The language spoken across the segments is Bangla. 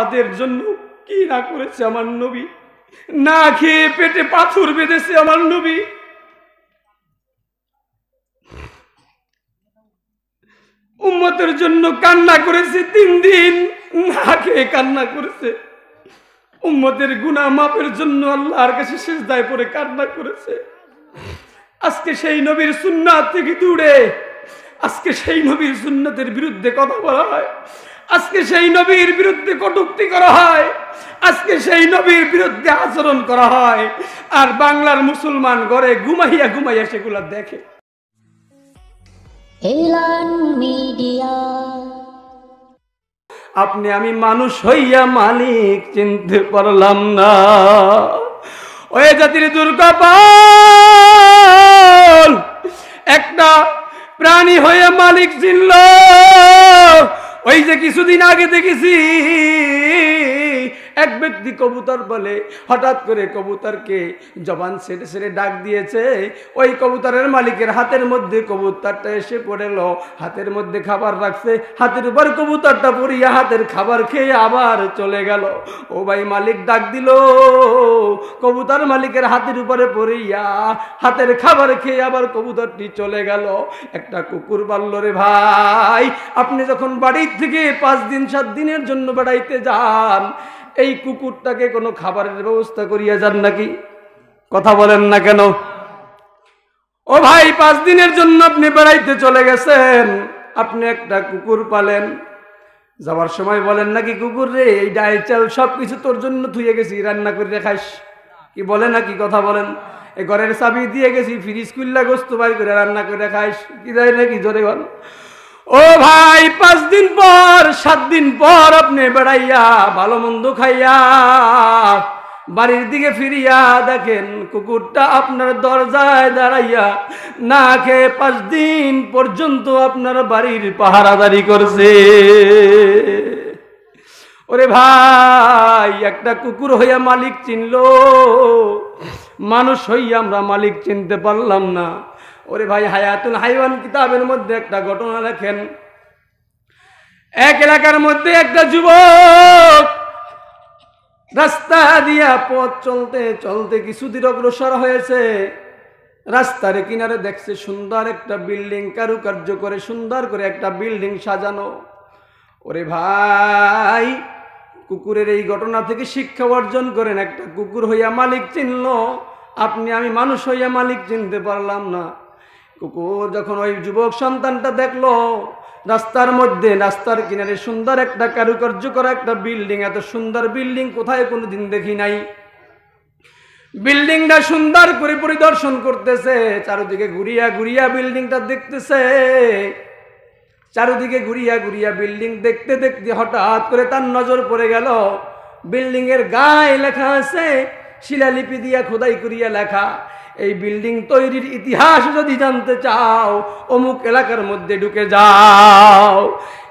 তাদের জন্য কি না করেছে আমার নবী, না খেয়ে পেটে পাথর বেঁধেছে আমার নবী। উম্মতের জন্য কান্না করেছে, 3 দিন না খেয়ে কান্না করেছে। উম্মতের গুনাহ মাপের জন্য আল্লাহর কাছে সিজদায় পড়ে কান্না করেছে। আজকে সেই নবীর সুন্নাত থেকে দূরে, আজকে সেই নবীর সুন্নাতের বিরুদ্ধে কথা বলা হয়, আজকে সেই নবীর বিরুদ্ধে কটূক্তি করা হয়, আজকে সেই নবীর বিরুদ্ধে আচরণ করা হয়। আর বাংলার মুসলমান ঘরে ঘুমাইয়া ঘুমাইয়া সেগুলা দেখে। আপনি আমি মানুষ হইয়া মালিক চিনতে পারলাম না, ওই জাতির দুর্গপাল একটা প্রাণী হইয়া মালিক চিনল। ওই যে কিছুদিন আগে দেখেছি এক ব্যক্তি কবুতর বলে হঠাৎ করে কবুতরকে জবান ছেড়ে ছেড়ে ডাক দিয়েছে। ওই কবুতরের মালিকের হাতের মধ্যে কবুতরটা এসে পড়েল, হাতের মধ্যে খাবার রাখছে, হাতের উপর কবুতরটা পড়িয়া হাতের খাবার খেয়ে আবার চলে গেল। ও ভাই, মালিক ডাক দিল, কবুতর মালিকের হাতের উপরে পড়িয়া হাতের খাবার খেয়ে আবার কবুতরটি চলে গেল। একটা কুকুর বলল, রে ভাই, আপনি যখন বাড়ির থেকে 5 দিন 7 দিনের জন্য বেড়াইতে যান, এই কুকুরটাকে কোনো খাবারের ব্যবস্থা করিয়া যান নাকি? কথা বলেন না কেন? ও ভাই, 5 দিনের জন্য আপনি বেড়াইতে চলে গেছেন, আপনি একটা কুকুর পালেন, যাওয়ার সময় বলেন নাকি, কুকুর রে, এই ডাল চাল সব কিছু তোর জন্য ধুয়ে গেছি, রান্না করে খাইস, কি বলে নাকি? কথা বলেন। এই ঘরের চাবি দিয়ে গেছি, ফ্রিজ খুইল্লা গোস্ত বাড়ি করে রান্না করে খাইস, কি যায় নাকি? জোরে বল। ও ভাই, 5 দিন পর 7 দিন পর আপনি বেড়াইয়া ভালো মন্দ খাইয়া বাড়ির দিকে ফিরিয়া দেখেন কুকুরটা আপনার দরজায় দাঁড়াইয়া না খেয়ে 5 দিন পর্যন্ত আপনার বাড়ির পাহারাদারি করছে। ওরে ভাই, একটা কুকুর হইয়া মালিক চিনলো, মানুষ হইয়া আমরা মালিক চিনতে পারলাম না। ওরে ভাই, হায়াতুল হাইওয়ান কিতাবের মধ্যে একটা ঘটনা লেখেন, এক এলাকার মধ্যে একটা যুবক রাস্তা দিয়া পথ চলতে চলতে কিছুদিন অগ্রসর হয়েছে। রাস্তার কিনারে দেখছে সুন্দর একটা বিল্ডিং, কারুকার্য করে সুন্দর করে একটা বিল্ডিং সাজানো। ওরে ভাই, কুকুরের এই ঘটনা থেকে শিক্ষা অর্জন করেন, একটা কুকুর হইয়া মালিক চিনল, আপনি আমি মানুষ হইয়া মালিক চিনতে পারলাম না। কুকুর যখন ওই যুবক সন্তানটা দেখলো রাস্তার মধ্যে, রাস্তার কিনারে সুন্দর একটা কারুকার্য করা একটা বিল্ডিং, এত সুন্দর বিল্ডিং কোথায় কোনোদিন দেখি নাই, বিল্ডিংটা সুন্দর করে পরিদর্শন করতেছে, চারদিকে ঘুরিয়া ঘুরিয়া বিল্ডিংটা দেখতেছে, চারদিকে ঘুরিয়া ঘুরিয়া বিল্ডিং দেখতে দেখতে হঠাৎ করে তার নজর পড়ে গেল, বিল্ডিং এর গায়ে লেখা আছে, শিলালিপি দিয়া খোদাই করিয়া লেখা, এই বিল্ডিং তৈরির ইতিহাস যদি জানতে চাও অমুক এলাকার মধ্যে ঢুকে যাও।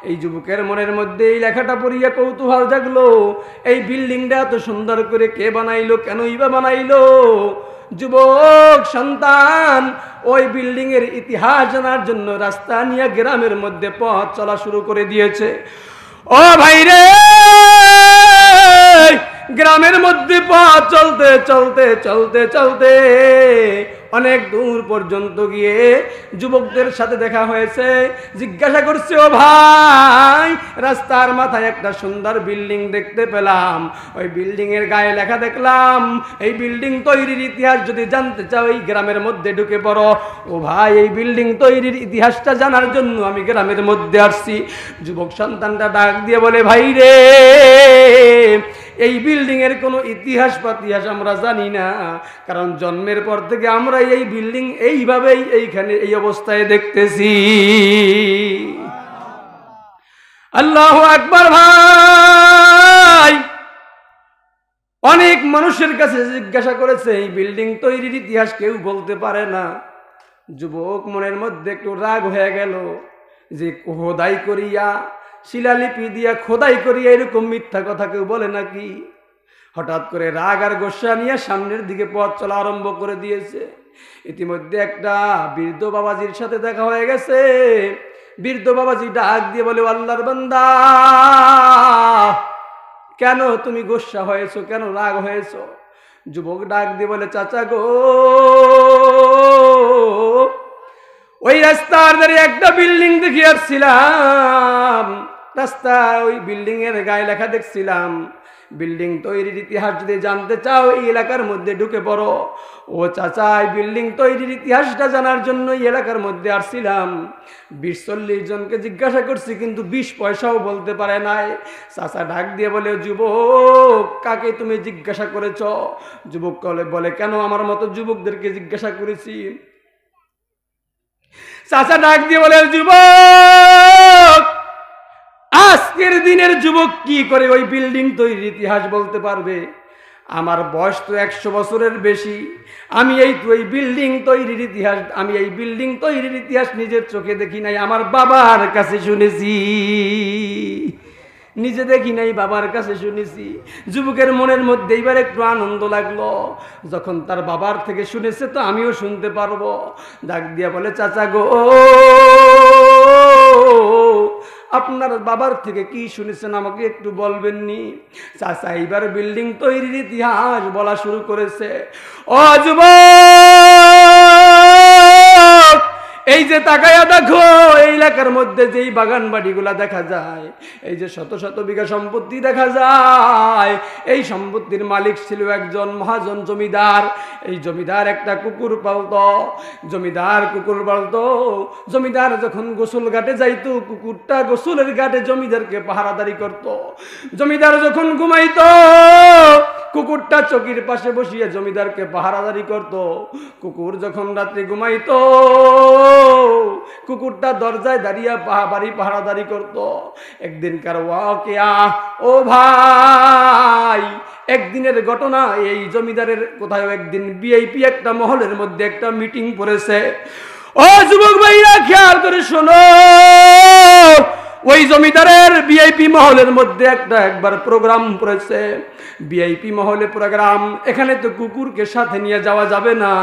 এই যুবকের মনের মধ্যে এই লেখাটা পড়িয়া কৌতূহল জাগলো, এই বিল্ডিংটা এত সুন্দর করে কে বানাইলো, কেনই বা বানাইলো? যুবক সন্তান ওই বিল্ডিং এর ইতিহাস জানার জন্য রাস্তা নিয়ে গ্রামের মধ্যে পথ চলা শুরু করে দিয়েছে। ও ভাই রে, গ্রামের মধ্যে পথ চলতে চলতে চলতে চলতে অনেক দূর পর্যন্ত গিয়ে যুবকদের সাথে দেখা হয়েছে। জিজ্ঞাসা করছে, ও ভাই, রাস্তার মাথায় একটা সুন্দর বিল্ডিং দেখতে পেলাম, ওই বিল্ডিং এর গায়ে লেখা দেখলাম, এই বিল্ডিং তৈরির ইতিহাস যদি জানতে চাও এই গ্রামের মধ্যে ঢুকে পড়ো। ও ভাই, এই বিল্ডিং তৈরির ইতিহাসটা জানার জন্য আমি গ্রামের মধ্যে আসছি। যুবক সন্তানটা ডাক দিয়ে বলে, ভাই রে, এই বিল্ডিং এর কোনো ইতিহাস বা ইতিহাস আমরা জানি না, কারণ জন্মের পর থেকে আমরা এই বিল্ডিং এইভাবেই এইখানে এই অবস্থায় দেখতেছি। আল্লাহু আকবার। ভাই, অনেক মানুষের কাছে জিজ্ঞাসা করেছে, এই বিল্ডিং তৈরির ইতিহাস কেউ বলতে পারে না। যুবক মনের মধ্যে একটু রাগ হয়ে গেল যে খোদাই করিয়া শিলালিপি দিয়া খোদাই করিয়া এরকম মিথ্যা কথা কেউ বলে নাকি? হঠাৎ করে রাগ আর গোসা নিয়ে সামনের দিকে পথ চলা আরম্ভ করে দিয়েছে। ইতিমধ্যে একটা বৃদ্ধ বাবাজির সাথে দেখা হয়ে গেছে। বৃদ্ধ বাবাজি ডাক দিয়ে বলে, আল্লাহর বান্দা, কেন তুমি গোসা হয়েছো, কেন রাগ হয়েছো? যুবক ডাক দিয়ে বলে, চাচা গো, ওই রাস্তার ধারে একটা বিল্ডিং দেখি আসছিলাম, রাস্তা ওই বিল্ডিং এর গায়ে লেখা দেখছিলাম, বিল্ডিং তৈরির ইতিহাস যদি জানতে চাও এই এলাকার মধ্যে ঢুকে পড়ো। ও চাচা, বিল্ডিং তৈরির ইতিহাসটা জানার জন্য এই এলাকার মধ্যে আসছিলাম, ২০-৪০ জনকে জিজ্ঞাসা করছি কিন্তু ২০ পয়সাও বলতে পারে নাই। চাচা ডাক দিয়ে বলে, যুবক, কাকে তুমি জিজ্ঞাসা করেছ? যুবক বলে, কেন আমার মতো যুবকদেরকে জিজ্ঞাসা করেছি। চাচা ডাক দিয়ে বলে, যুবক, আজকের দিনের যুবক কি করে ওই বিল্ডিং তৈরির ইতিহাস বলতে পারবে? আমার বয়স তো 100 বছরের বেশি, আমি এই বিল্ডিং তৈরির ইতিহাস নিজের চোখে দেখি নাই, আমার বাবার কাছে শুনেছি, নিজে দেখি নাই, বাবার কাছে শুনেছি। যুবকের মনের মধ্যে এবার একটু আনন্দ লাগলো, যখন তার বাবার থেকে শুনেছে তো আমিও শুনতে পারবো। ডাক দিয়া বলে, চাচা গো, আপনার বাবার থেকে কি শুনেছেন আমাকে একটু বলবেননি? চাচা এইবার বিল্ডিং তৈরির ইতিহাস বলা শুরু করেছে। ও যুবক, এই যে তাকায়া দেখো, এই এলাকার মধ্যে যেই বাগান বাড়িগুলা দেখা যায়, এই যে শত শত বিঘা সম্পত্তি দেখা যায়, এই সম্পত্তির মালিক ছিল একজন মহাজন জমিদার। এই জমিদার একটা কুকুর পালতো, জমিদার যখন গোসল ঘাটে যাইতো, কুকুরটা গোসলের ঘাটে জমিদারকে পাহারাদারি করত। জমিদার যখন ঘুমাইতো, কুকুরটা চৌকির পাশে বসিয়ে জমিদারকে পাহারাদারি করত। কুকুর যখন রাত্রে ঘুমাইতো, কুকুরটা দরজায় দাঁড়িয়ে বাড়ি পাহারাদারি করত। একদিনকার ওয়াকিয়া, ও ভাই, একদিনের ঘটনা। এই জমিদারের কোথায় একদিন ভিআইপি একটা মহলের মধ্যে একটা মিটিং পড়েছে। ও যুবক ভাইরা, খেয়াল করে শোনো, ওই জমিদারের ভিআইপি মহলের মধ্যে একবার প্রোগ্রাম পড়েছে। ভিআইপি মহলে প্রোগ্রাম, এখানে তো কুকুরকে সাথে নিয়ে যাওয়া যাবে না।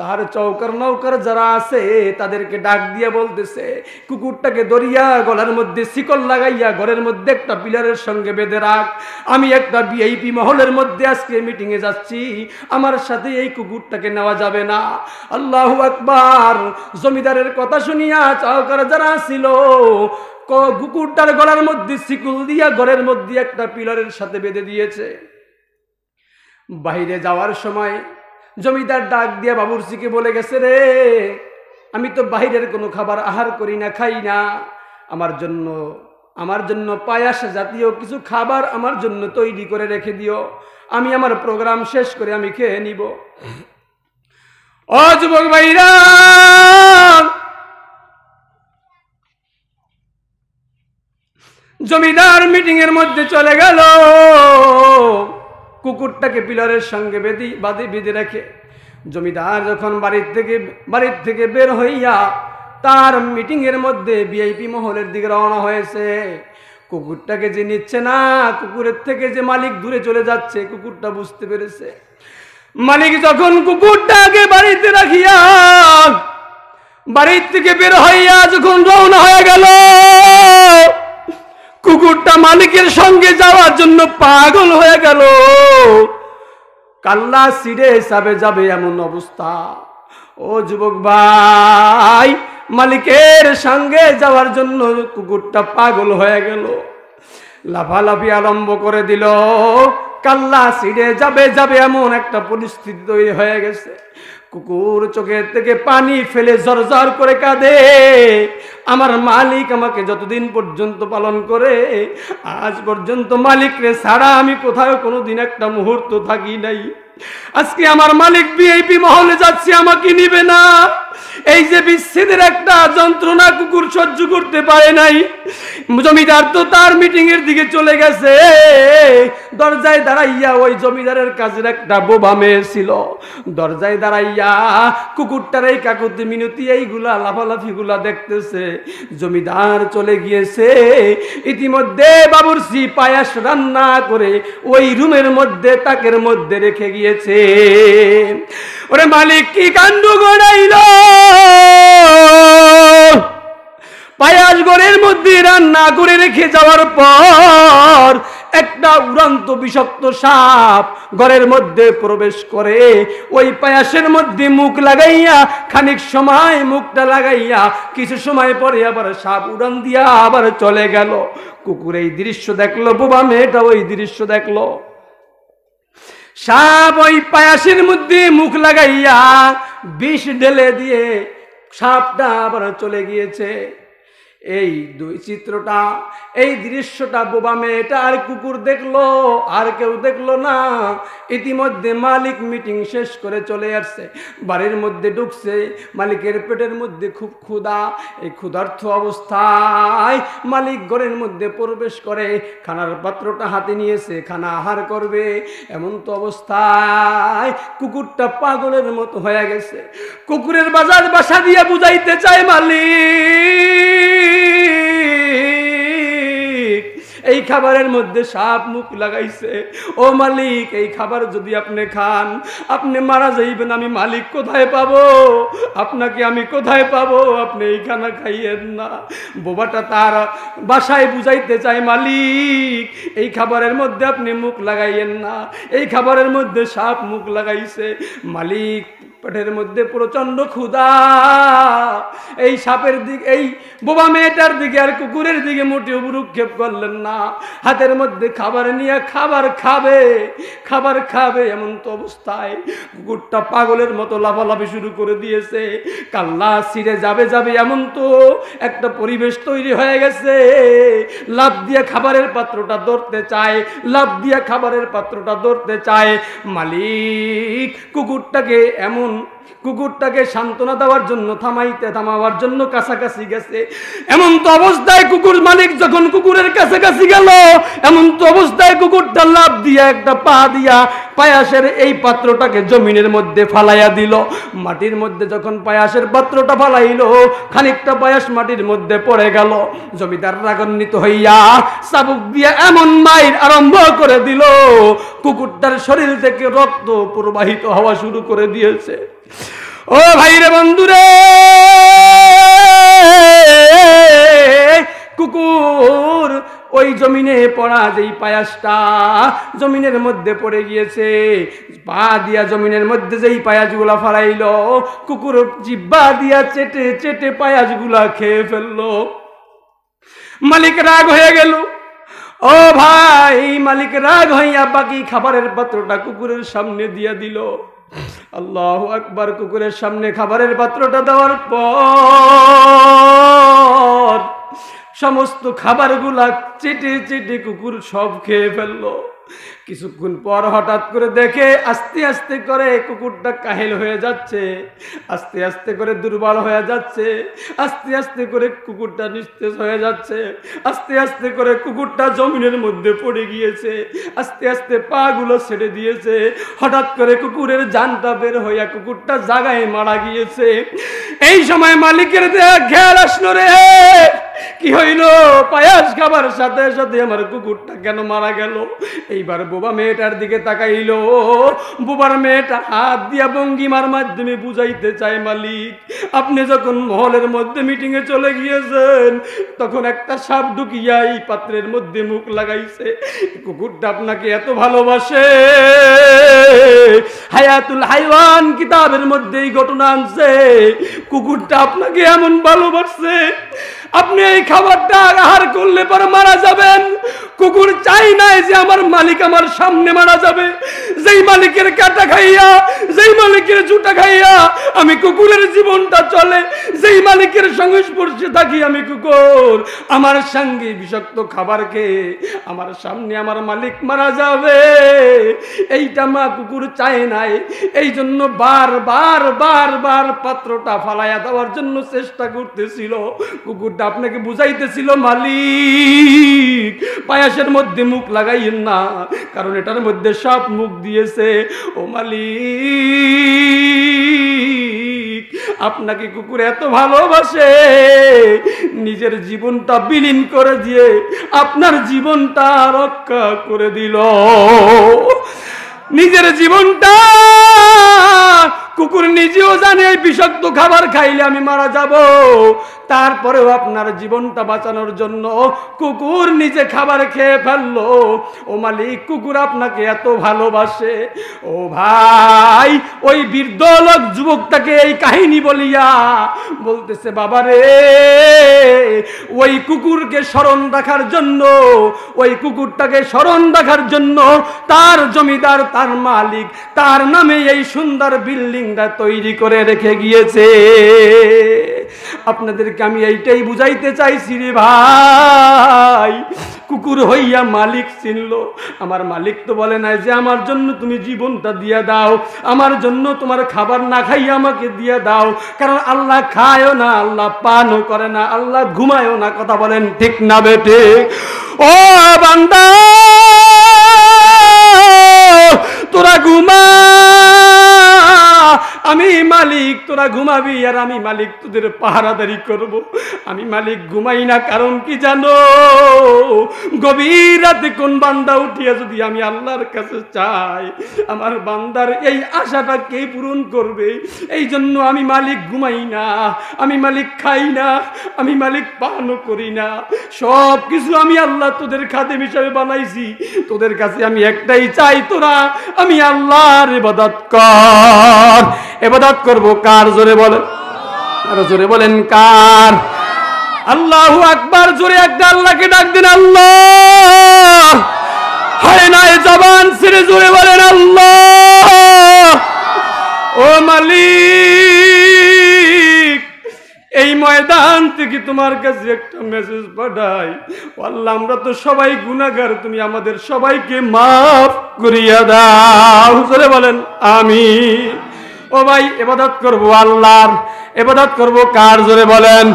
তার চৌকার নৌকার যারা আছে তাদেরকে ডাক দিয়ে বলতেছে, কুকুরটাকে দড়িয়া গলার মধ্যে শিকল লাগাইয়া ঘরের মধ্যে একটা পিলারের সঙ্গে বেঁধে রাখ। আমি একটা ভিআইপি মহলের মধ্যে আজকে মিটিংয়ে যাচ্ছি, আমার সাথে এই কুকুরটাকে নেওয়া যাবে না। আল্লাহু আকবার! জমিদারের কথা শুনিয়া চৌকার যারা ছিল কুকুরটার গলার মধ্যে শিকল দিয়া ঘরের মধ্যে একটা পিলারের সাথে বেঁধে দিয়েছে। বাইরে যাওয়ার সময় জমিদার ডাক দিয়া বাবুর্চিকে বলে গেছে, রে, আমি তো বাহিরের কোনো খাবার আহার করি না, খাই না, আমার জন্য পায়াস জাতীয় কিছু খাবার আমার জন্য তৈরি করে রেখে দিও, আমি আমার প্রোগ্রাম শেষ করে আমি খেয়ে নিব। ও যুবক ভাইরা, জমিদার মিটিং এর মধ্যে চলে গেল, কুকুরটাকে পিলারের সঙ্গে বেঁধে রেখে। জমিদার যখন বাড়ির থেকে বের হইয়া তার মিটিং এর মধ্যে ভিআইপি মহলের দিকে রওনা হয়েছে, কুকুরটাকে যে নিচ্ছে না, কুকুরের থেকে যে মালিক দূরে চলে যাচ্ছে, কুকুরটা বুঝতে পেরেছে। মালিক যখন কুকুরটাকে বাড়িতে রাখিয়া বাড়ির থেকে বের হইয়া যখন রওনা হয়ে গেল, কুকুরটা মালিকের সঙ্গে যাওয়ার জন্য পাগল হয়ে গেল, কাল্লা সিরে হিসাবে যাবে এমন অবস্থা। ও যুবক ভাই, মালিকের সঙ্গে যাওয়ার জন্য কুকুরটা পাগল হয়ে গেল, লাফালাফি আরম্ভ করে দিল, কাল্লা সিরে যাবে এমন একটা পরিস্থিতি তৈরি হয়ে গেছে। কুকুর চোখের থেকে পানি ফেলে জরজর করে কাঁদে, আমার মালিক আমাকে যতদিন পর্যন্ত পালন করে, আজ পর্যন্ত মালিকরে ছাড়া আমি কোথাও কোনোদিন একটা মুহূর্ত থাকি নাই, আজকে আমার মালিক ভিআইপি মহলে যাচ্ছে, আমাকে নিবে না। এই যে বিচ্ছেদের একটা যন্ত্রণা কুকুর সহ্য করতে পারে নাই। জমিদার তো তার মিটিং এর দিকে চলে গেছে, দরজায় দাঁড়াইয়া ওই জমিদারের কাজের একটা বোবা মেয়ে ছিল, দরজায় দাঁড়াইয়া কুকুরটার এই কাকুতি মিনতি এইগুলা লাফালাফিগুলা দেখতেছে। জমিদার চলে গিয়েছে, ইতিমধ্যে বাবুর্চি পায়াস রান্না করে ওই রুমের মধ্যে তাকের মধ্যে রেখে গিয়েছে। ওরে মালিক, কি কাণ্ড ঘটাইল! পায়াস ঘরের মধ্যে রান্না করে রেখে যাওয়ার পর একটা উড়ন্ত বিষাক্ত সাপ ঘরের মধ্যে প্রবেশ করে ওই পায়াসের মধ্যে মুখ লাগাইয়া খানিক সময় মুখটা লাগাইয়া কিছু সময় পরে আবার সাপ উড়ান দিয়া আবার চলে গেল। কুকুর এই দৃশ্য দেখলো, বোবা মেয়েটা ওই দৃশ্য দেখলো। সাপ ওই পায়াসের মধ্যে মুখ লাগাইয়া বিষ ঢেলে দিয়ে সাপটা আবার চলে গিয়েছে। এই দুই চিত্রটা, এই দৃশ্যটা বোবা মেয়েটা আর কুকুর দেখলো, আর কেউ দেখলো না। ইতিমধ্যে মালিক মিটিং শেষ করে চলে আসছে, বাড়ির মধ্যে ঢুকছে। মালিকের পেটের মধ্যে খুব ক্ষুধা। এই ক্ষুধার্থ অবস্থায় মালিক ঘরের মধ্যে প্রবেশ করে, খানার পাত্রটা হাতে নিয়েছে, খানা আহার করবে। এমন তো অবস্থায় কুকুরটা পাগলের মতো হয়ে গেছে। কুকুরের বাজার বাসা দিয়ে বুঝাইতে চায় মালিক, এই খাবারের মধ্যে সাপ মুখ লাগাইছে। ও মালিক, এই খাবার যদি আপনি খান আপনি মারা যাইবেন। আমি মালিক কোথায় পাবো আপনাকে, আমি কোথায় পাবো, আপনি এই খানা খাইয়েন না। বোবাটা তার বাসায় বুঝাইতে চায় মালিক, এই খাবারের মধ্যে আপনি মুখ লাগাইয়েন না, এই খাবারের মধ্যে সাপ মুখ লাগাইছে। মালিক পেটের মধ্যে প্রচন্ড ক্ষুধা। এই সাপের দিকে, এই বোবা মেয়েটার দিকে আর কুকুরের দিকে মোটেও ভ্রুক্ষেপ করলেন না। হাতের মধ্যে খাবার নিয়ে খাবার খাবে এমন তো অবস্থায় কুকুরটা পাগলের মতো লাফালাফি শুরু করে দিয়েছে। কাল্লা ছিঁড়ে যাবে এমন তো একটা পরিবেশ তৈরি হয়ে গেছে। লাফ দিয়ে খাবারের পাত্রটা ধরতে চায়, মালিক কুকুরটাকে সান্ত্বনা দেওয়ার জন্য থামাবার জন্য কাছাকাছি গেছে। এমন তো অবস্থায় কুকুর, মালিক যখন কুকুরের কাছাকাছি গেল এমন তো অবস্থায় কুকুরটা লাফ দিয়ে একটা পা দিয়া পায়াসের এই পাত্রটাকে জমিনের মধ্যে ফালাইয়া দিল। মাটির মধ্যে যখন পায়াসের পাত্রটা ফালাইল, খানিকটা পায়াস মাটির মধ্যে পড়ে গেল। জমিদার রাগান্বিত হইয়া চাবুক দিয়ে এমন মাইর আরম্ভ করে দিল, কুকুরটার শরীর থেকে রক্ত প্রবাহিত হওয়া শুরু করে দিয়েছে। ও ভাইরে বন্ধুরে, কুকুর ওই জমিনে পড়া যেই পায়াসটা জমিনের মধ্যে পড়ে গিয়েছে, পা দিয়া জমিনের মধ্যে যেই পায়াসগুলা ফালাইল কুকুর জিব্বা দিয়া চেটে চেটে পায়াসগুলা খেয়ে ফেললো। মালিক রাগ হয়ে গেল। ও ভাই, মালিক রাগ হইয়া বাকি খাবারের পাত্রটা কুকুরের সামনে দিয়া দিল। আল্লাহু আকবার। কুকুরের সামনে খাবারের পাত্রটা দেওয়ার পর সমস্ত খাবারগুলা চেটে চেটে কুকুর সব খেয়ে ফেললো। কিছুক্ষণ পর হঠাৎ করে দেখে আস্তে আস্তে করে কুকুরটা কাহিল হয়ে যাচ্ছে, আস্তে আস্তে করে দুর্বল হয়ে যাচ্ছে, আস্তে আস্তে করে কুকুরটা নিস্তেজ হয়ে যাচ্ছে, আস্তে আস্তে করে কুকুরটা জমিনের মধ্যে পড়ে গিয়েছে, আস্তে আস্তে পাগুলো ছেড়ে দিয়েছে। হঠাৎ করে কুকুরের জানটা বের হইয়া কুকুরটা জাগায় মারা গিয়েছে। এই সময় মালিকের দেয়া খেয়াল আসলো, রে কি হইল, পায়াস খাবার সাথে সাথে আমার কুকুরটা কেন মারা গেল। এইবার বোবা মেয়েটার দিকে তাকাইল। বোবার মেয়েটা হাত দিয়া ভঙ্গিমার মাধ্যমে বুঝাইতে চায়, মালিক আপনি যখন মহলের মধ্যে মিটিংয়ে চলে গিয়েছেন তখন একটা সাপ ঢুকিয়া এই পাত্রের মধ্যে মুখ লাগাইছে। কুকুরটা আপনাকে এত ভালোবাসে, হায়াতুল হাইওয়ান কিতাবের মধ্যে এই ঘটনা আনছে। কুকুরটা আপনাকে এমন ভালোবাসছে, আপনি এই খাবারটা আহার করলে পরে মারা যাবেন। কুকুর চাই নাই যে আমার মালিক আমার সামনে মারা যাবে। যেই মালিকের কাটা খাইয়া, যেই মালিকের জুটা খাইয়া আমি কুকুরের জীবনটা চলে, যেই মালিকের সংস্পর্শে থাকি আমি কুকুর, আমার সঙ্গে বিষাক্ত খাবার খেয়ে আমার সামনে আমার মালিক মারা যাবে, এইটা মা কুকুর চায় নাই। এই জন্য বার বার পাত্রটা ফালাইয়া দেওয়ার জন্য চেষ্টা করতেছিল। কুকুরটা আপনাকে বুঝাইতেছিল, মালিক পায়াসের মধ্যে মুখ লাগাইয়েন না, কারণ এটার মধ্যে সাপ মুখ দিয়েছে। ও মালিক, আপনাকে কুকুর এত ভালোবাসে, নিজের জীবনটা বিলীন করে দিয়ে আপনার জীবনটা রক্ষা করে দিল। নিজের জীবনটা কুকুর নিজেও জানে, বিষাক্ত খাবার খাইলে আমি মারা যাব, तारपरेও আপনার জীবনটা বাঁচানোর জন্য কুকুর নিজে খাবার খেয়ে ফেললো। ও মালিক, কুকুর আপনাকে এত ভালোবাসে। ও ভাই, ওই বৃদ্ধ লোক যুবকটাকে এই কাহিনী বলিয়া বলতেছে, বাবা রে, ওই কুকুরকে স্মরণ রাখার জন্য, ওই কুকুরটাকে স্মরণ রাখার জন্য তার জমিদার, তার মালিক, তার নামে এই সুন্দর বিল্ডিংটা তৈরি করে রেখে গিয়েছে। আপনাদেরকে আমি এইটাই বুঝাইতে চাইছি রে ভাই, কুকুর হইয়া মালিক চিনল। আমার মালিক তো বলে নাই যে আমার জন্য তুমি জীবনটা দিয়া দাও, আমার জন্য তোমার খাবার না খাইয়া আমাকে দিয়া দাও, কারণ আল্লাহ খায়ও না, আল্লাহ পানও করে না, আল্লাহ ঘুমায়ও না। কথা বলেন ঠিক না বেটে? ও বান্দা, তোরা ঘুমা, আমি মালিক, তোরা ঘুমাবি, আর আমি মালিক তোদের পাহারাদারি করব। আমি মালিক ঘুমাই না, কারণ কি জানো? গভীর রাতে কোন বান্দা উঠিয়া যদি আমি আল্লাহর কাছে চাই, আমার বান্দার এই আশাটা কে পূরণ করবে? এই জন্য আমি মালিক ঘুমাই না, আমি মালিক খাই না, আমি মালিক পানও করি না। সব কিছু আমি আল্লাহ তোদের খাদেম হিসাবে বানাইছি। তোদের কাছে আমি একটাই চাই, তোরা আমি আল্লাহর ইবাদত কর। ইবাদত করব কার? জোরে বলেন, আর জোরে বলেন কার? আল্লাহু আকবার জোরে একটা আল্লাহকে ডাক দেন। আল্লাহ, হায় না এ জবান ছেড়ে জোরে বলেন আল্লাহ। ও মালিক, এই ময়দান থেকে তোমার কাছে একটা মেসেজ পাঠাই। আল্লাহ, আমরা তো সবাই গুনাহগার, তুমি আমাদের সবাইকে মাফ করিয়া দাও। জোরে বলেন আমিন। ও ভাই, ইবাদত করব আল্লাহর। ইবাদত করব কার? জোরে বলেন।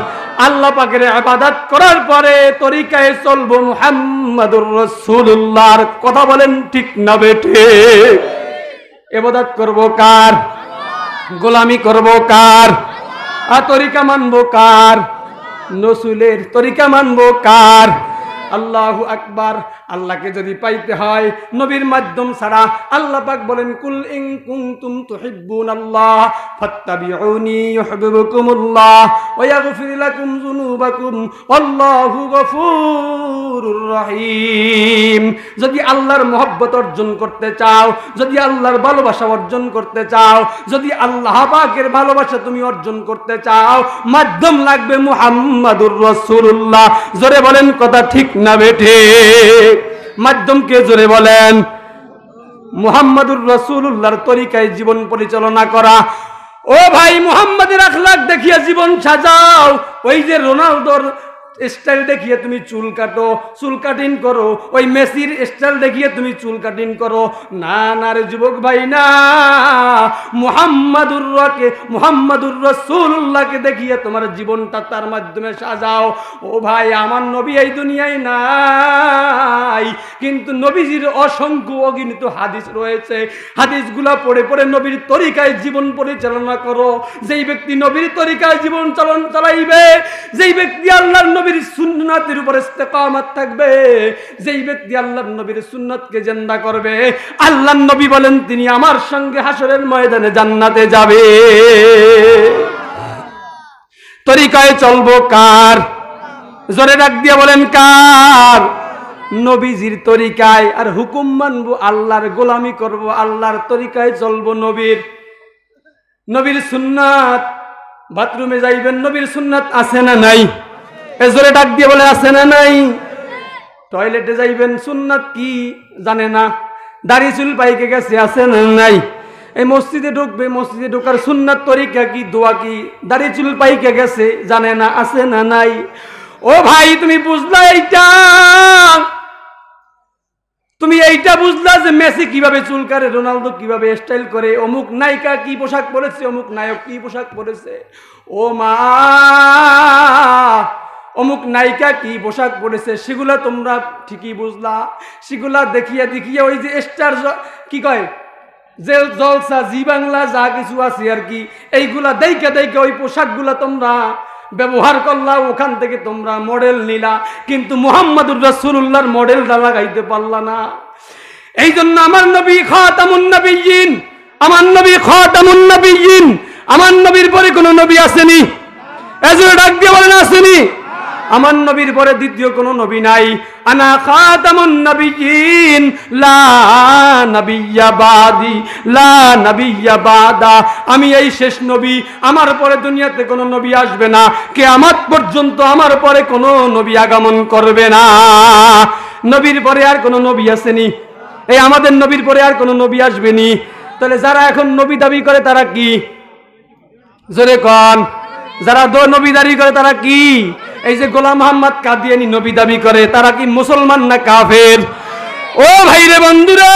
আল্লাহ পাকের ইবাদত করার পরে তরিকায় চলব মুহাম্মাদুর রাসূলুল্লাহর। কথা বলেন ঠিক না বেঠিক? ইবাদত করব কার? গোলামি করব কার? আর তরিকা মানব কার? নসুলের তরিকা মানব কার? আল্লাহু আকবার। আল্লাহকে যদি পাইতে হয় নবীর মাধ্যম ছাড়া, আল্লাহ পাক বলেন, কুল ইন কুনতুম তুহিব্বুনাল্লাহ ফাত্তাবিউনি ইউহিব্বুকুমুল্লাহ ওয়া ইয়াগফির লাকুম যুনুবাকুম আল্লাহু গফুরুর রহিম। যদি আল্লাহর মহব্বত অর্জন করতে চাও, যদি আল্লাহর ভালোবাসা অর্জন করতে চাও, যদি আল্লাহ পাকের ভালোবাসা তুমি অর্জন করতে চাও, মাধ্যম লাগবে মুহাম্মাদুর রাসূলুল্লাহ। জোরে বলেন, কথা ঠিক না বেঠিক? মাধ্যমকে জোরে বলেন মুহাম্মাদুর রাসূলুল্লাহর তরিকায় জীবন পরিচালনা করা। ও ভাই, মুহাম্মাদের আখলাক দেখিয়া জীবন সাজাও। ওই যে রোনালদোর স্টাইল দেখিয়ে তুমি চুল কাটো, চুল কাটিং করো, ওই মেসির স্টাইল দেখিয়ে তুমি চুল কাটিং করো না। না রে যুবক ভাই, না, মুহাম্মাদুর রাসূলুল্লাহকে দেখিয়ে তোমার জীবনটা তার মাধ্যমে সাজাও। ও ভাই, আমার নবী এই দুনিয়ায় নাই, কিন্তু নবীজির অসংখ্য অগণিত হাদিস রয়েছে। হাদিসগুলা পড়ে পড়ে নবীর তরিকায় জীবন পরিচালনা করো। যেই ব্যক্তি নবীর তরিকায় জীবন চালাইবে, যেই ব্যক্তি আল্লাহর নবীর সুন্নাতের উপর ইস্তেকামত থাকবে, যেই ব্যক্তি আল্লাহর নবীর সুন্নাতকে জিন্দা করবে, আল্লাহর নবী বলেন তিনি আমার সঙ্গে হাসরের ময়দানে জান্নাতে যাবে। তরিকায় চলবো কার? জোরে ডাক দিয়ে বলেন কার? নবীজির তরিকায়। আর হুকুম মানবো আল্লাহর, গোলামি করব আল্লাহর, তরিকায় চলবো নবীর সুন্নাত। বাথরুমে যাইবেন, নবীর সুন্নাত আছে না নাই? জোরে ডাক দিয়ে বলে আছে না নাই? টয়লেটে যাইবেন, সুন্নাত কি জানে না? দাড়ি চুল পাইকে গেছে, আছে না নাই? এই মসজিদে ঢুকবে, মসজিদে ঢোকার সুন্নাত তরিকা কি, দোয়া কি, দাড়ি চুল পাইকে গেছে, জানে না, আছে না নাই? ও ভাই, তুমি বুঝলা এইটা, তুমি এইটা বুঝলা যে মেসি কিভাবে চুল কাটে, রোনালদো কিভাবে স্টাইল করে, অমুক নায়িকা কি পোশাক পরেছে, অমুক নায়ক কি পোশাক পরেছে, ও মা অমুক নায়িকা কি পোশাক পরেছে, সেগুলা তোমরা ঠিকই বুঝলা। সেগুলা দেখিয়া দেখিয়া ওই যে স্টার কি কয়, জেল জলসা, জি বাংলা, যা কিছু আছে আর কি, এইগুলা দেইকা দেইকা ওই পোশাকগুলা তোমরা ব্যবহার করলা, ওখান থেকে তোমরা মডেল নিলা, কিন্তু মুহাম্মাদুর রাসূলুল্লাহর মডেলটা লাগাইতে পারলা না। এই জন্য আমার নবী খাতামুন নবিয়্যিন, আমার নবী খাতামুন নবিয়্যিন। আমার নবীর পরে কোনো নবী আসেনি? কিয়ামত পর্যন্ত আমার পরে কোনো নবী আগমন করবে না। নবীর পরে আর কোনো নবী আসেনি, এই আমাদের নবীর পরে আর কোনো নবী আসবেনি। তাহলে যারা এখন নবী দাবি করে তারা কি? জোরে কোন? যারা নবী দাবি করে তারা কি? এই যে গোলাম মোহাম্মদ কাদিয়ানি নবী দাবি করে তারা কি মুসলমান না কাফের? ও ভাইরে বন্ধুরা,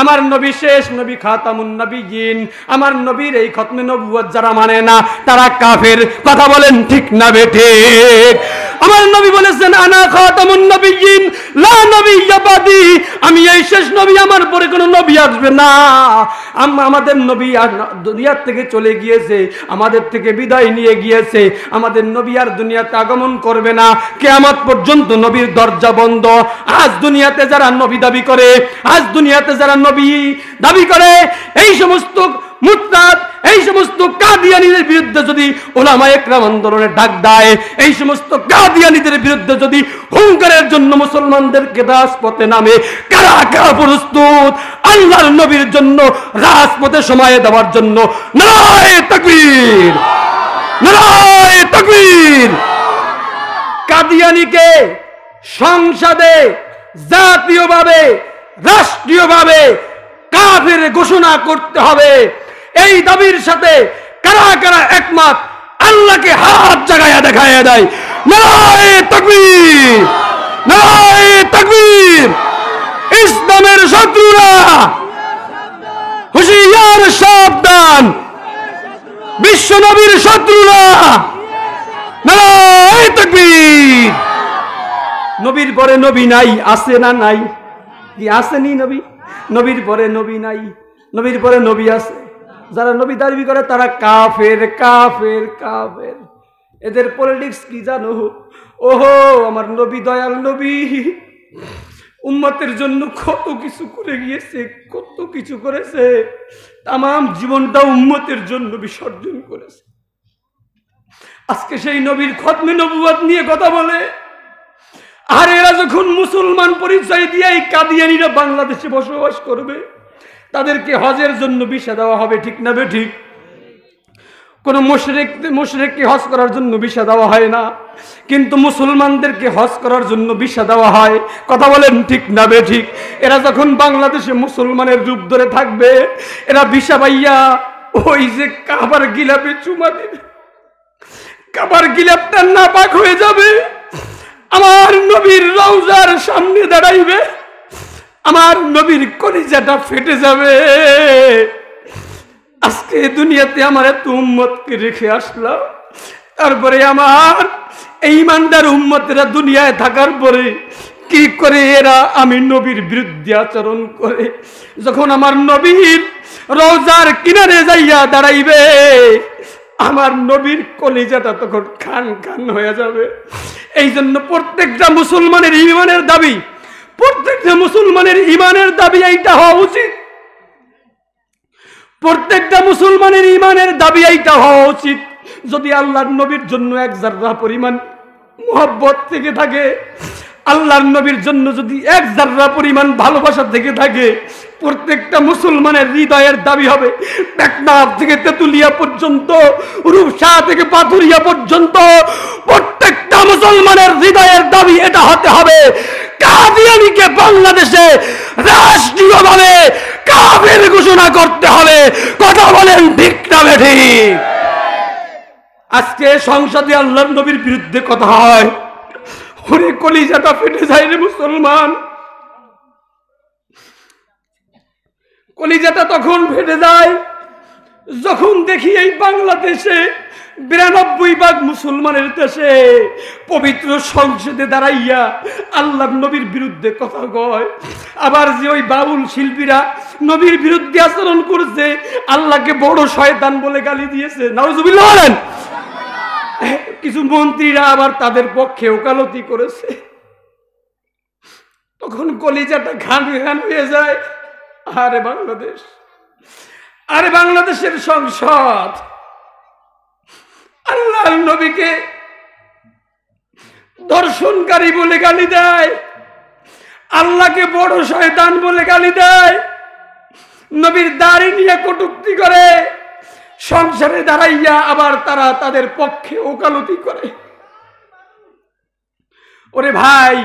আমার নবী শেষ নবী খাতামুন নবিয়িন, আমার নবীর এই খতমে নবুয়ত যারা মানে না তারা কাফের। কথা বলেন ঠিক না বেঠিক? আমার নবী বলেছেন আনা খাতামুন নবিয়িন লা নবিয়্য বাদি, আমি এই শেষ নবী, আমার পরে কোনো নবী আসবে না। আমাদের নবী আর দুনিয়ার থেকে চলে গিয়েছে, আমাদের থেকে বিদায় নিয়ে গিয়েছে, আমাদের নবী আর দুনিয়াতে আগমন করবে না। কিয়ামত পর্যন্ত নবীর দরজা বন্ধ। আজ দুনিয়াতে যারা নবী দাবি করে, আজ দুনিয়াতে যারা নবী দাবি করে, এই সমস্ত মুরতাদ, এই সমস্ত কাদিয়ানীদের বিরুদ্ধে যদি ওলামা একরাম আন্দোলনে ডাক দেয়, এই সমস্ত কাদিয়ানীদের বিরুদ্ধে যদি হুঙ্কারের জন্য মুসলমানদেরকে রাজপথে নামে, কারা কারা প্রস্তুত আল্লাহর নবীর জন্য রাজপথে সময় দেওয়ার জন্য? নারায়ে তাকবীর, নারায়ে তাকবীর। কাদিয়ানীকে সংসদে জাতীয়ভাবে রাষ্ট্রীয়ভাবে কাফের ঘোষণা করতে হবে, এই দাবির সাথে কারা কারা একমত আল্লাহকে হাত জায়গায় দেখায় দেয়। নারায়ে তাকবীর, নারায়ে তাকবীর। ইসলামের শত্রুরা হুঁশিয়ার, সাবধান, বিশ্ব নবীর শত্রুরা। নারায়ে তাকবীর। নবীর পরে নবী নাই, আছে না নাই? কি আসেনি নবী? নবীর পরে নবী নাই, নবীর পরে নবী আছে। যারা নবী দাবি করে তারা কাফের, কাফের, কাফের। এদের পলিটিক্স কি জানো? ওহো, আমার নবী দয়াল নবী উম্মতের জন্য কত কিছু করে গিয়েছে, কত কিছু করেছে, তামাম জীবনটা উম্মতের জন্য বিসর্জন করেছে। আজকে সেই নবীর খতমে নবুয়ত নিয়ে কথা বলে। আর এরা যখন মুসলমান পরিচয় দিয়ে এই কাদিয়ানীরা বাংলাদেশে বসবাস করবে, তাদেরকে হজের জন্য ভিসা দেওয়া হবে, ঠিক না বেঠিক? কোনো মুশরিককে হজ করার জন্য ভিসা দেওয়া হয় না, কিন্তু মুসলমানদেরকে হজ করার জন্য ভিসা দেওয়া হয়। কথা বলেন ঠিক না বেঠিক? এরা যখন বাংলাদেশে মুসলমানের রূপ ধরে থাকবে, এরা ভিসা পাইয়া ওই যে কাবার গিলাপে চুমা দেবে, কাবার গিলাপটা নাপাক হয়ে যাবে, আমার নবীর রওজার সামনে দাঁড়াইবে, আমার নবীর কলিজাটা ফেটে যাবে। আজকে দুনিয়াতে আমার এত উম্মতকে রেখে আসলাম, তারপরে আমার এই ইমানদার উম্মতেরা দুনিয়ায় থাকার পরে কি করে এরা আমি নবীর বিরুদ্ধে আচরণ করে। যখন আমার নবীর রওজার কিনারে যাইয়া দাঁড়াইবে, আমার নবীর কলিজাটা তখন খান খান হয়ে যাবে। এই জন্য প্রত্যেকটা মুসলমানের ইমানের দাবি, প্রত্যেকটা মুসলমানের ইমানের দাবি এইটা হওয়া উচিত, প্রত্যেকটা মুসলমানের ইমানের দাবি এইটা হওয়া উচিত, যদি আল্লাহর নবীর জন্য এক জাররা পরিমাণ মুহাব্বত থেকে থাকে, আল্লাহর নবীর জন্য যদি এক জাররা পরিমাণ ভালোবাসা থেকে থাকে, প্রত্যেকটা মুসলমানের হৃদয়ের দাবি হবে টেকনাফ থেকে তেঁতুলিয়া পর্যন্ত, রূপসা থেকে পাথুরিয়া পর্যন্ত প্রত্যেকটা মুসলমানের হৃদয়ের দাবি এটা হতে হবে কাদিয়ানীকে বাংলাদেশে রাষ্ট্রীয়ভাবে কাফের ঘোষণা করতে হবে। কথা বলেন ঠিক না বেঠিক? আজকে সংসদে আল্লাহর নবীর বিরুদ্ধে কথা হয়, ওরে কলিজাটা ফেটে যায় রে মুসলমান, কলিজাটা তখন ফেটে যায় যখন দেখি এই বাংলাদেশে ৯২ ভাগ মুসলমানের দেশে পবিত্র সংসদে দাঁড়াইয়া আল্লাহর নবীর বিরুদ্ধে কথা কয়। আবার যে ওই বাউল শিল্পীরা নবীর বিরুদ্ধে আচরণ করছে, আল্লাহকে বড় শয়তান বলে গালি দিয়েছে, নাউজুবিল্লাহ বলেন। কিছু মন্ত্রীরা আবার তাদের পক্ষে ওকালতি করেছে, তখন কলিজাটা ঘান ঘান হয়ে যায়। আরে বাংলাদেশ, আরে বাংলাদেশের সংসদ, अल्लाहर नबी के दर्शनकारी बोले गाली देय, अल्लाह के बड़ शैतान बोले गाली देय, नबीर दाड़ी निये कटुक्ति करे, संसारे दाड़ाइया आबार तारा तादेर पक्षे ओकालती करे। ओरे भाई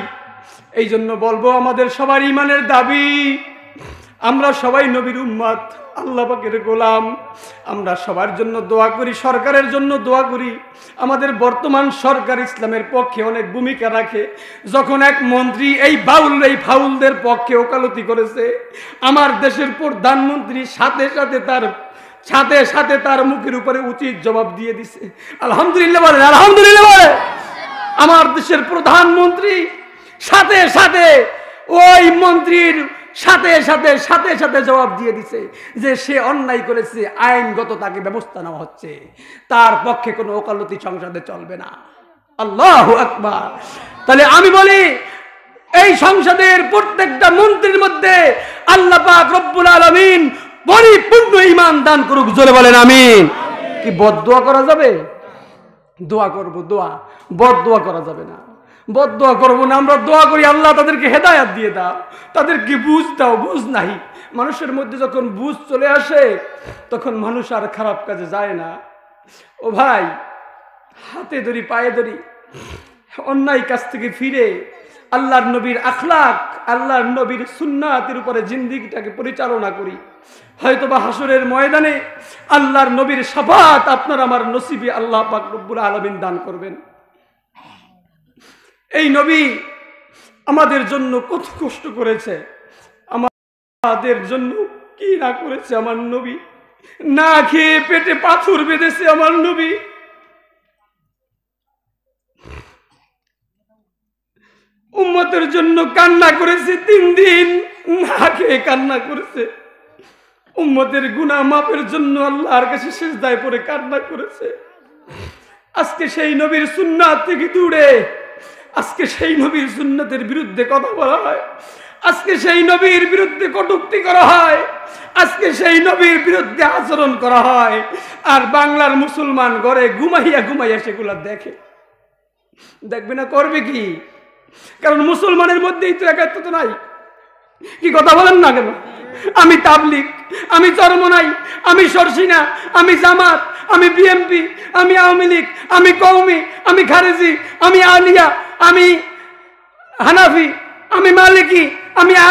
এই জন্য বলবো আমাদের সবার ইমানের দাবি, আমরা সবাই নবীর উম্মত, আল্লাহ পাকের গোলাম। আমরা সবার জন্য দোয়া করি, সরকারের জন্য দোয়া করি। আমাদের বর্তমান সরকার ইসলামের পক্ষে অনেক ভূমিকা রাখে। যখন এক মন্ত্রী এই বাউল এই ফাউলদের পক্ষে ওকালতি করেছে, আমার দেশের প্রধানমন্ত্রী সাথে সাথে তার মুখের উপরে উচিত জবাব দিয়ে দিছে। আলহামদুলিল্লাহ বলে, আলহামদুলিল্লাহ বলে। আমার দেশের প্রধানমন্ত্রী সাথে সাথে ওই মন্ত্রীর সাথে সাথে সাথে সাথে জবাব দিয়ে দিছে যে সে অন্যায় করেছে, আইনগত তাকে ব্যবস্থা নেওয়া হচ্ছে, তার পক্ষে কোনো ওকালতি সংসদে চলবে না। আল্লাহু আকবার। তাহলে আমি বলি এই সংসদের প্রত্যেকটা মন্ত্রীর মধ্যে আল্লাহ পাক রব্বুল আলামিন পরিপূর্ণ ঈমান দান করুক, জোরে বলেন আমিন। কি বদদোয়া করা যাবে? দোয়া করব, দোয়া, বদদোয়া করা যাবে না, বদদোয়া করব না। আমরা দোয়া করি আল্লাহ তাদেরকে হেদায়েত দিয়ে দাও, তাদেরকে বুঝ দাও। বুঝ নাই মানুষের মধ্যে, যখন বুঝ চলে আসে তখন মানুষ আর খারাপ কাজে যায় না। ও ভাই, হাতে ধরি পায়ে ধরি অন্যায় কাছ থেকে ফিরে আল্লাহর নবীর আখলাক, আল্লাহর নবীর সুন্নাতের উপরে জিন্দেগিটাকে পরিচালনা করি, হয়তোবা হাসরের ময়দানে আল্লাহর নবীর শাফাত আপনার আমার নসিবে আল্লাহ পাক রব্বুল আলামিন দান করবেন। এই নবী আমাদের জন্য কত কষ্ট করেছে, আমাদের জন্য কি না করেছে। আমার নবী না খেয়ে পেটে পাথর বেঁধেছে, আমার নবী উম্মতের জন্য কান্না করেছে, 3 দিন না খেয়ে কান্না করেছে, উম্মতের গুনাহ মাপের জন্য আল্লাহর কাছে সিজদায় পড়ে কান্না করেছে। আজকে সেই নবীর সুন্নাত থেকে দূরে, আজকে সেই নবীর সুন্নাতের বিরুদ্ধে কথা বলা হয়, আজকে সেই নবীর বিরুদ্ধে কটূক্তি করা হয়, আজকে সেই নবীর বিরুদ্ধে আচরণ করা হয়, আর বাংলার মুসলমান ঘরে ঘুমাইয়া ঘুমাইয়া সেগুলা দেখে, দেখবে না, করবে কি? কারণ মুসলমানের মধ্যেই তো একাত্ম তো নাই। কি কথা বলেন না কেন? আমি তাবলিগ, আমি চরমনাই, আমি সরসিনা, আমি জামাত, আমি বিএনপি, আমি আওয়ামী লীগ, আমি কওমি, আমি খারেজি, আমি আলিয়া, আমি হানাফি, আমি মালিকি, আমি।